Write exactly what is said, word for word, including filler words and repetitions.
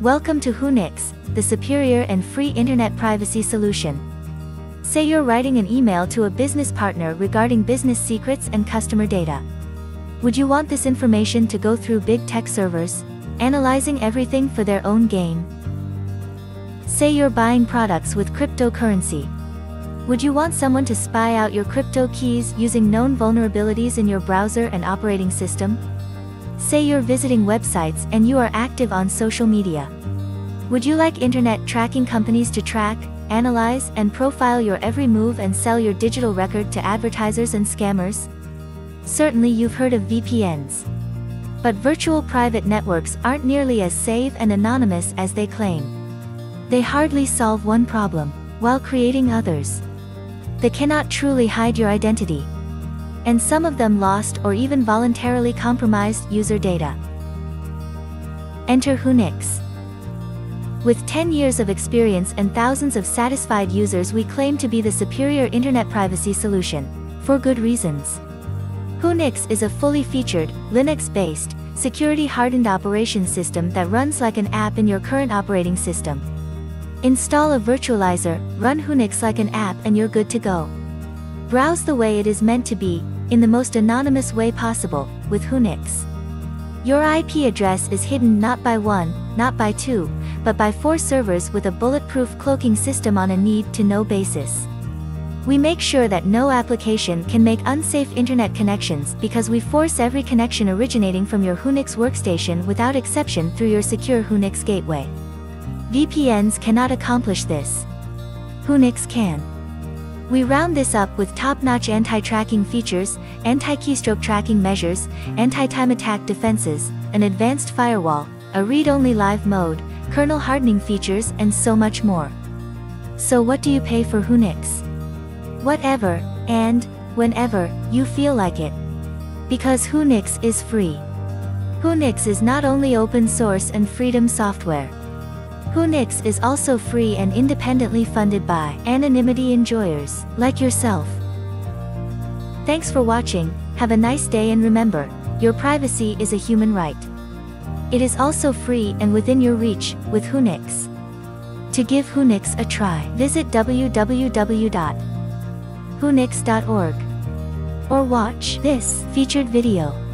Welcome to Whonix, the superior and free internet privacy solution. Say you're writing an email to a business partner regarding business secrets and customer data. Would you want this information to go through big tech servers, analyzing everything for their own gain? Say you're buying products with cryptocurrency. Would you want someone to spy out your crypto keys using known vulnerabilities in your browser and operating system? Say you're visiting websites and you are active on social media. Would you like internet tracking companies to track, analyze, and profile your every move and sell your digital record to advertisers and scammers? Certainly you've heard of V P Ns. But virtual private networks aren't nearly as safe and anonymous as they claim. They hardly solve one problem, while creating others. They cannot truly hide your identity. And some of them lost or even voluntarily compromised user data. Enter Whonix. With ten years of experience and thousands of satisfied users, we claim to be the superior internet privacy solution, for good reasons. Whonix is a fully featured, Linux-based, security-hardened operation system that runs like an app in your current operating system. Install a virtualizer, run Whonix like an app, and you're good to go. Browse the way it is meant to be, in the most anonymous way possible, with Whonix. Your I P address is hidden not by one, not by two, but by four servers with a bulletproof cloaking system on a need-to-know basis. We make sure that no application can make unsafe internet connections because we force every connection originating from your Whonix workstation without exception through your secure Whonix gateway. V P Ns cannot accomplish this. Whonix can. We round this up with top-notch anti-tracking features, anti-keystroke tracking measures, anti-time attack defenses, an advanced firewall, a read-only live mode, kernel hardening features, and so much more. So what do you pay for Whonix? Whatever, and, whenever, you feel like it. Because Whonix is free. Whonix is not only open source and freedom software. Whonix is also free and independently funded by anonymity enjoyers, like yourself. Thanks for watching, have a nice day, and remember, your privacy is a human right. It is also free and within your reach, with Whonix. To give Whonix a try, visit w w w dot whonix dot org. Or watch this featured video.